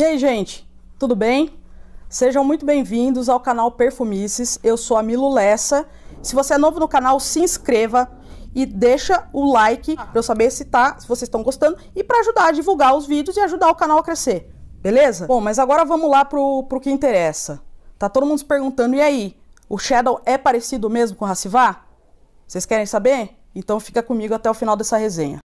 E aí, gente, tudo bem? Sejam muito bem-vindos ao canal Perfumices, eu sou a Milu Lessa. Se você é novo no canal, se inscreva e deixa o like para eu saber se vocês estão gostando e para ajudar a divulgar os vídeos e ajudar o canal a crescer, beleza? Bom, mas agora vamos lá pro que interessa. Tá todo mundo se perguntando, e aí, o Shadow é parecido mesmo com o Hacivat? Vocês querem saber? Então fica comigo até o final dessa resenha.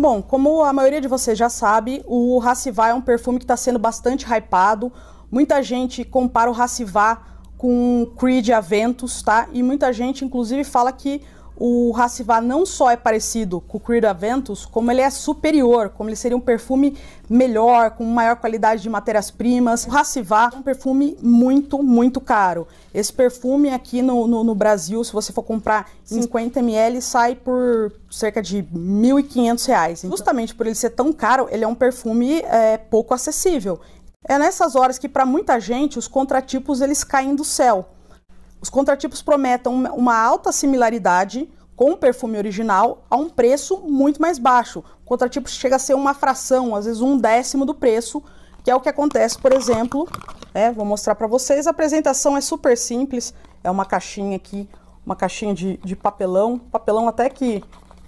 Bom, como a maioria de vocês já sabe, o Hacivat é um perfume que está sendo bastante hypado. Muita gente compara o Hacivat com o Creed Aventus, tá? E muita gente, inclusive, fala que o Hacivat não só é parecido com o Creed Aventus, como ele é superior, como ele seria um perfume melhor, com maior qualidade de matérias-primas. O Hacivat é um perfume muito, muito caro. Esse perfume aqui no Brasil, se você for comprar 50 ml, sai por cerca de R$ 1.500. Então, justamente por ele ser tão caro, ele é um perfume pouco acessível. É nessas horas que, para muita gente, os contratipos eles caem do céu. Os contratipos prometem uma alta similaridade com o perfume original a um preço muito mais baixo. O contratipo chega a ser uma fração, às vezes 1/10 do preço, que é o que acontece, por exemplo. Vou mostrar para vocês. A apresentação é super simples. É uma caixinha aqui, uma caixinha de papelão. Papelão até que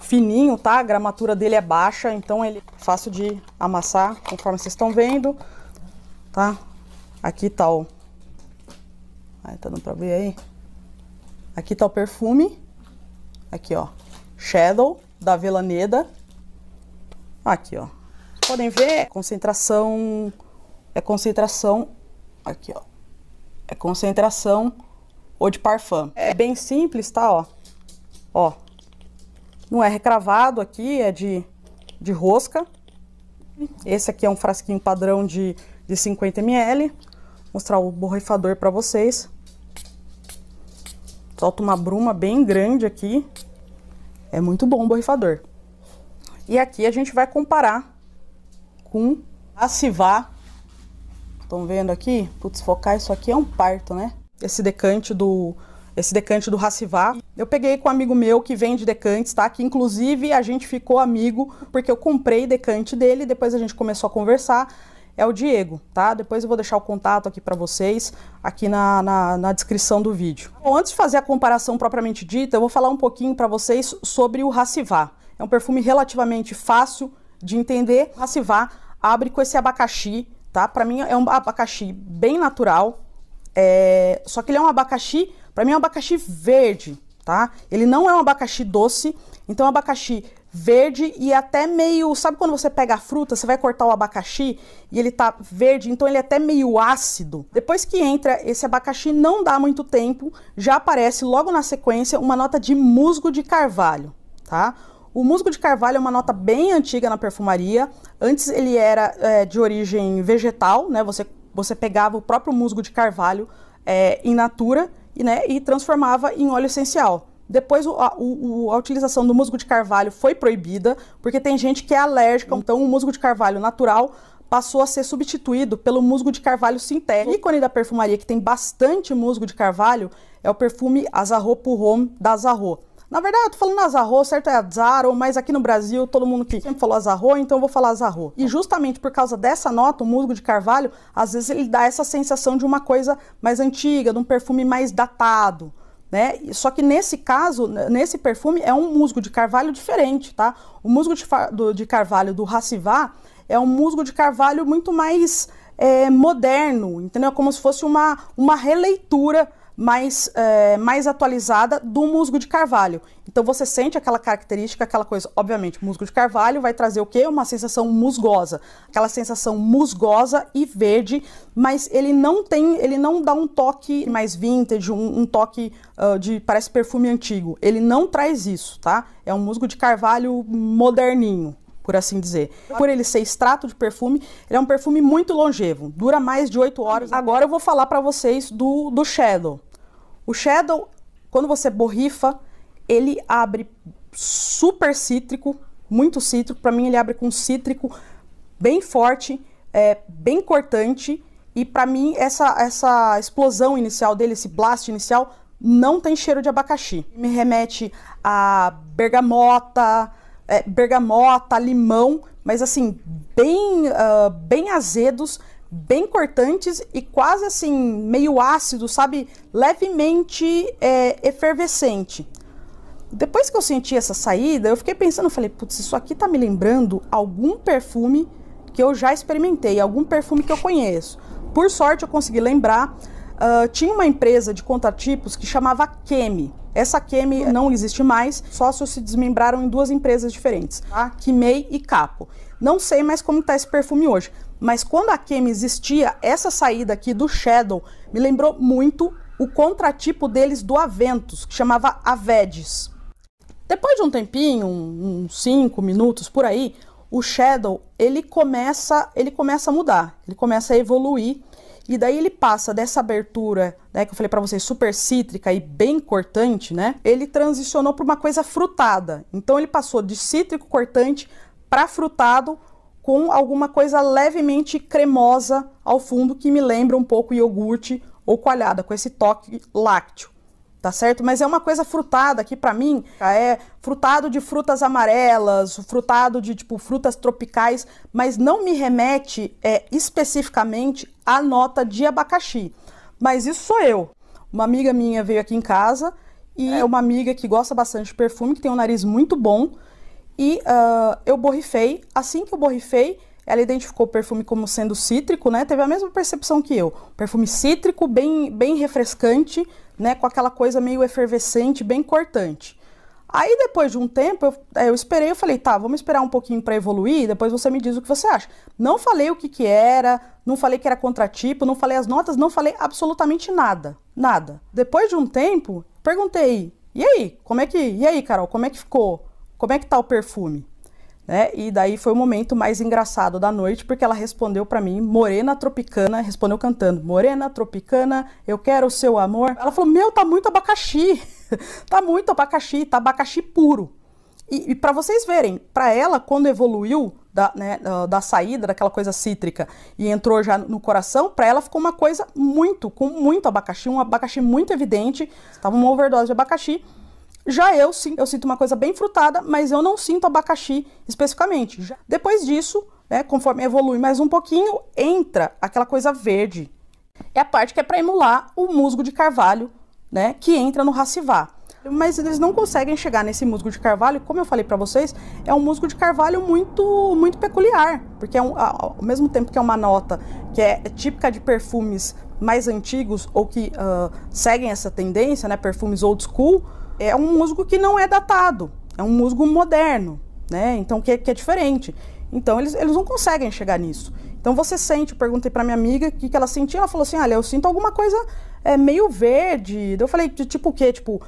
fininho, tá? A gramatura dele é baixa, então ele é fácil de amassar, conforme vocês estão vendo. Tá? Aqui tá o... Aí, tá dando pra ver aí? Aqui tá o perfume. Aqui, ó. Shadow, da Avellaneda. Aqui, ó. Podem ver, concentração... É concentração... Aqui, ó. É concentração ou de parfum. É bem simples, tá, ó. Ó. Não é recravado aqui, é de rosca. Esse aqui é um frasquinho padrão de 50 ml. Vou mostrar o borrifador pra vocês. Solta uma bruma bem grande aqui. É muito bom o borrifador. E aqui a gente vai comparar com a Hacivat. Estão vendo aqui? Putz, focar isso aqui é um parto, né? Esse decante do Hacivat. Eu peguei com um amigo meu que vende decantes, tá? Que inclusive a gente ficou amigo porque eu comprei decante dele. Depois a gente começou a conversar. É o Diego, tá? Depois eu vou deixar o contato aqui pra vocês, aqui na descrição do vídeo. Bom, antes de fazer a comparação propriamente dita, eu vou falar um pouquinho pra vocês sobre o Hacivat. É um perfume relativamente fácil de entender. O Hacivat abre com esse abacaxi, tá? Pra mim é um abacaxi bem natural, só que ele é um abacaxi, pra mim é um abacaxi verde, tá? Ele não é um abacaxi doce, então é um abacaxi verde e até meio... Sabe quando você pega a fruta, você vai cortar o abacaxi e ele tá verde, então ele é até meio ácido? Depois que entra esse abacaxi, não dá muito tempo, já aparece logo na sequência uma nota de musgo de carvalho, tá? O musgo de carvalho é uma nota bem antiga na perfumaria. Antes ele era de origem vegetal, né? Você pegava o próprio musgo de carvalho in natura e transformava em óleo essencial. Depois a utilização do musgo de carvalho foi proibida, porque tem gente que é alérgica, então o musgo de carvalho natural passou a ser substituído pelo musgo de carvalho sintético. O ícone da perfumaria que tem bastante musgo de carvalho é o perfume Azzaro Pour Homme da Azzaro. Na verdade, eu tô falando Azzaro, certo é Azzaro, mas aqui no Brasil todo mundo que sempre falou Azzaro, então eu vou falar Azzaro. E justamente por causa dessa nota, o musgo de carvalho, às vezes ele dá essa sensação de uma coisa mais antiga, de um perfume mais datado. Né? Só que nesse caso, nesse perfume, é um musgo de carvalho diferente, tá? O musgo de carvalho do Hacivat é um musgo de carvalho muito mais moderno, entendeu? Como se fosse uma releitura mais atualizada do musgo de carvalho. Então você sente aquela característica, aquela coisa, obviamente, musgo de carvalho vai trazer o quê? Uma sensação musgosa. Aquela sensação musgosa e verde, mas ele não dá um toque mais vintage, um toque parece perfume antigo. Ele não traz isso, tá? É um musgo de carvalho moderninho, por assim dizer. Por ele ser extrato de perfume, ele é um perfume muito longevo, dura mais de 8 horas. Agora eu vou falar para vocês do Shadow. O Shadow, quando você borrifa, ele abre super cítrico, muito cítrico. Para mim ele abre com cítrico bem forte, bem cortante. E para mim essa explosão inicial dele, esse blast inicial, não tem cheiro de abacaxi. Me remete a bergamota, limão, mas assim, bem, bem azedos, bem cortantes e quase assim, meio ácido, sabe? Levemente efervescente. Depois que eu senti essa saída, eu fiquei pensando, eu falei, putz, isso aqui tá me lembrando algum perfume que eu já experimentei, algum perfume que eu conheço. Por sorte, eu consegui lembrar. Tinha uma empresa de contratipos que chamava Kemi. Essa Kemi não existe mais, sócios se desmembraram em duas empresas diferentes, tá? Kimei e Capo. Não sei mais como está esse perfume hoje, mas quando a Kemi existia, essa saída aqui do Shadow me lembrou muito o contratipo deles do Aventus, que chamava Avedis. Depois de um tempinho, uns 5 minutos por aí, o Shadow ele começa a mudar, ele começa a evoluir. E daí ele passa dessa abertura, né, que eu falei pra vocês, super cítrica e bem cortante, né? Ele transicionou pra uma coisa frutada. Então ele passou de cítrico cortante pra frutado com alguma coisa levemente cremosa ao fundo, que me lembra um pouco iogurte ou coalhada, com esse toque lácteo, tá certo? Mas é uma coisa frutada que pra mim é frutado de frutas amarelas, frutado de tipo frutas tropicais, mas não me remete especificamente a nota de abacaxi. Mas isso sou eu. Uma amiga minha veio aqui em casa e é uma amiga que gosta bastante de perfume, que tem um nariz muito bom, e eu borrifei. Assim que eu borrifei, ela identificou o perfume como sendo cítrico, né? Teve a mesma percepção que eu. Perfume cítrico, bem refrescante, né? Com aquela coisa meio efervescente, bem cortante. Aí depois de um tempo, eu esperei, eu falei, tá, vamos esperar um pouquinho para evoluir, depois você me diz o que você acha. Não falei o que era, não falei que era contratipo, não falei as notas, não falei absolutamente nada, nada. Depois de um tempo, perguntei, e aí, Carol, como é que ficou? Como é que tá o perfume? Né? E daí foi o momento mais engraçado da noite, porque ela respondeu pra mim, morena tropicana, respondeu cantando, morena tropicana, eu quero o seu amor. Ela falou, meu, tá muito abacaxi, tá abacaxi puro. E pra vocês verem, pra ela, quando evoluiu da saída daquela coisa cítrica e entrou já no coração, pra ela ficou uma coisa com muito abacaxi, um abacaxi muito evidente, tava uma overdose de abacaxi. Já eu sinto uma coisa bem frutada, mas eu não sinto abacaxi especificamente. Depois disso, né, conforme evolui mais um pouquinho, entra aquela coisa verde. É a parte que é para emular o musgo de carvalho, né, que entra no Hacivat. Mas eles não conseguem chegar nesse musgo de carvalho, como eu falei para vocês, é um musgo de carvalho muito peculiar, porque ao mesmo tempo que é uma nota que é típica de perfumes mais antigos ou que seguem essa tendência, né, perfumes old school, é um musgo que não é datado, é um musgo moderno, né? Então, que é diferente. Então, eles não conseguem chegar nisso. Então, você sente, eu perguntei pra minha amiga o que ela sentia, ela falou assim, olha, eu sinto alguma coisa meio verde. Eu falei, tipo o quê? Tipo,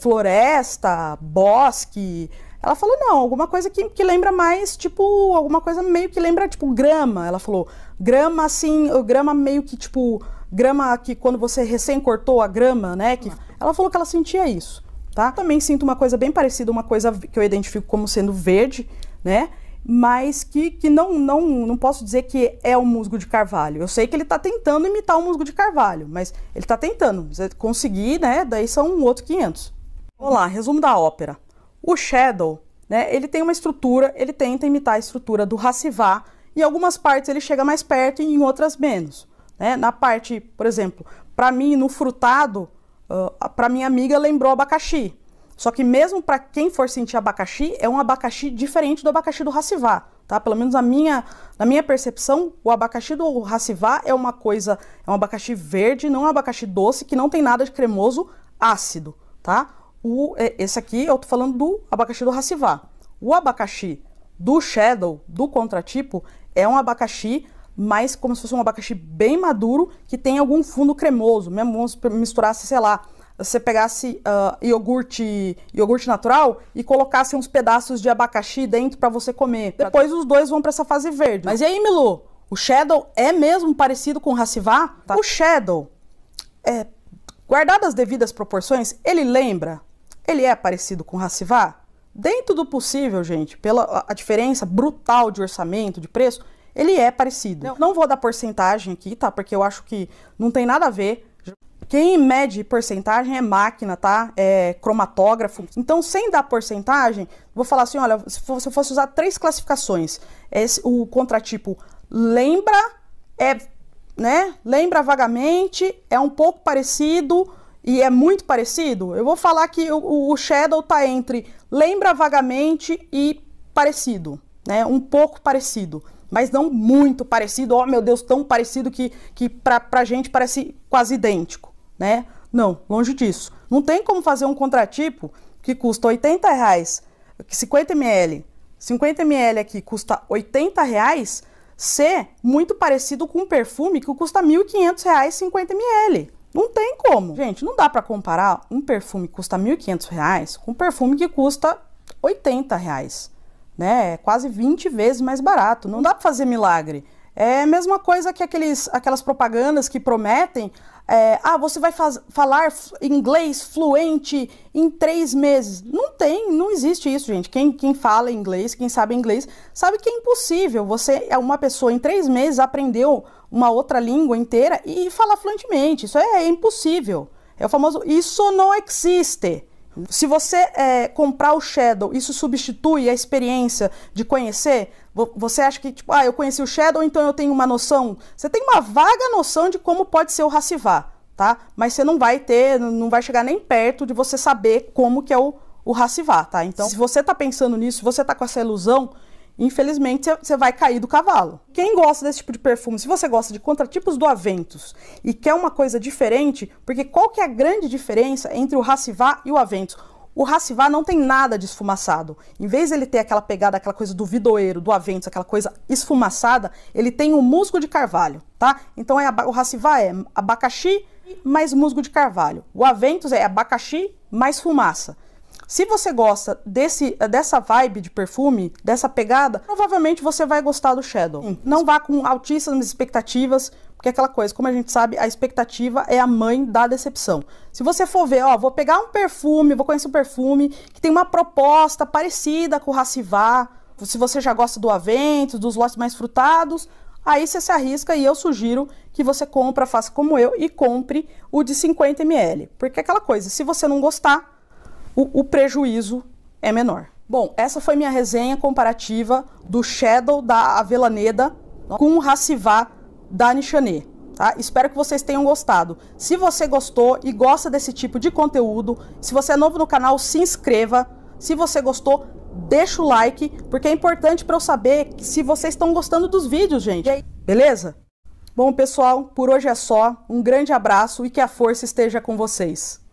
floresta, bosque. Ela falou, não, alguma coisa que lembra mais, tipo, alguma coisa meio que lembra, tipo, grama. Ela falou, grama, assim, grama meio que, tipo, grama que quando você recém cortou a grama, né? Que... Ela falou que ela sentia isso. Tá? Também sinto uma coisa bem parecida, uma coisa que eu identifico como sendo verde, né? Mas que não posso dizer que é um musgo de carvalho. Eu sei que ele tá tentando imitar o musgo de carvalho, mas ele tá tentando. Conseguir, né? Daí são um outro 500. Vamos lá, resumo da ópera. O Shadow, né? Ele tem uma estrutura, ele tenta imitar a estrutura do Hacivat. Em algumas partes ele chega mais perto e em outras menos. Né? Na parte, por exemplo, para mim no frutado... Para minha amiga lembrou abacaxi, só que mesmo para quem for sentir abacaxi, é um abacaxi diferente do abacaxi do Hacivat, tá? Pelo menos na minha percepção, o abacaxi do Hacivat é um abacaxi verde, não é um abacaxi doce, que não tem nada de cremoso, ácido, tá? Esse aqui eu tô falando do abacaxi do Hacivat. O abacaxi do Shadow, do contratipo, é um abacaxi mas como se fosse um abacaxi bem maduro, que tem algum fundo cremoso, mesmo vamos misturasse, sei lá, você pegasse iogurte natural e colocasse uns pedaços de abacaxi dentro para você comer. Depois os dois vão para essa fase verde. Mas e aí, Milu? O Shadow é mesmo parecido com o Hacivat? Tá. O Shadow, guardado as devidas proporções, ele é parecido com o Hacivat? Dentro do possível, gente, pela a diferença brutal de orçamento, de preço, ele é parecido. Não vou dar porcentagem aqui, tá? Porque eu acho que não tem nada a ver. Quem mede porcentagem é máquina, tá? É cromatógrafo. Então, sem dar porcentagem, vou falar assim, olha, se eu fosse usar 3 classificações, o contratipo lembra, né? Lembra vagamente, é um pouco parecido e é muito parecido. Eu vou falar que o Shadow tá entre lembra vagamente e parecido, né? Um pouco parecido. Mas não muito parecido, oh meu Deus, tão parecido que pra gente parece quase idêntico, né? Não, longe disso. Não tem como fazer um contratipo que custa R$80, que 50ml aqui custa R$80, ser muito parecido com um perfume que custa R$1.500 50ml. Não tem como. Gente, não dá pra comparar um perfume que custa R$1.500 com um perfume que custa R$80. Né, é quase 20 vezes mais barato, não dá para fazer milagre. É a mesma coisa que aquelas propagandas que prometem, você vai falar inglês fluente em 3 meses. Não tem, não existe isso, gente. Quem fala inglês, quem sabe inglês, sabe que é impossível. Você é uma pessoa em 3 meses, aprendeu uma outra língua inteira e falar fluentemente. Isso é impossível. É o famoso, isso não existe. Se você comprar o Shadow, isso substitui a experiência de conhecer? Você acha que, tipo, eu conheci o Shadow, então eu tenho uma noção? Você tem uma vaga noção de como pode ser o Hacivat, tá? Mas você não vai chegar nem perto de você saber como que é o Hacivat, tá? Então, se você tá pensando nisso, se você tá com essa ilusão, infelizmente você vai cair do cavalo. Quem gosta desse tipo de perfume, se você gosta de contratipos do Aventus e quer uma coisa diferente, porque qual que é a grande diferença entre o Hacivat e o Aventus? O Hacivat não tem nada de esfumaçado. Em vez de ele ter aquela pegada, aquela coisa do vidoeiro, do Aventus, aquela coisa esfumaçada, ele tem o musgo de carvalho, tá? Então o Hacivat é abacaxi mais musgo de carvalho. O Aventus é abacaxi mais fumaça. Se você gosta dessa vibe de perfume, dessa pegada, provavelmente você vai gostar do Shadow. Sim. Não vá com altíssimas expectativas, porque é aquela coisa, como a gente sabe, a expectativa é a mãe da decepção. Se você for ver, vou pegar um perfume, vou conhecer um perfume que tem uma proposta parecida com o Hacivat, se você já gosta do Aventus, dos lotes mais frutados, aí você se arrisca e eu sugiro que você faça como eu e compre o de 50ml. Porque é aquela coisa, se você não gostar, o prejuízo é menor. Bom, essa foi minha resenha comparativa do Shadow da Avelaneda com o Hacivat da Nishane, tá? Espero que vocês tenham gostado. Se você gostou e gosta desse tipo de conteúdo, se você é novo no canal, se inscreva. Se você gostou, deixa o like, porque é importante para eu saber se vocês estão gostando dos vídeos, gente. Beleza? Bom, pessoal, por hoje é só. Um grande abraço e que a força esteja com vocês.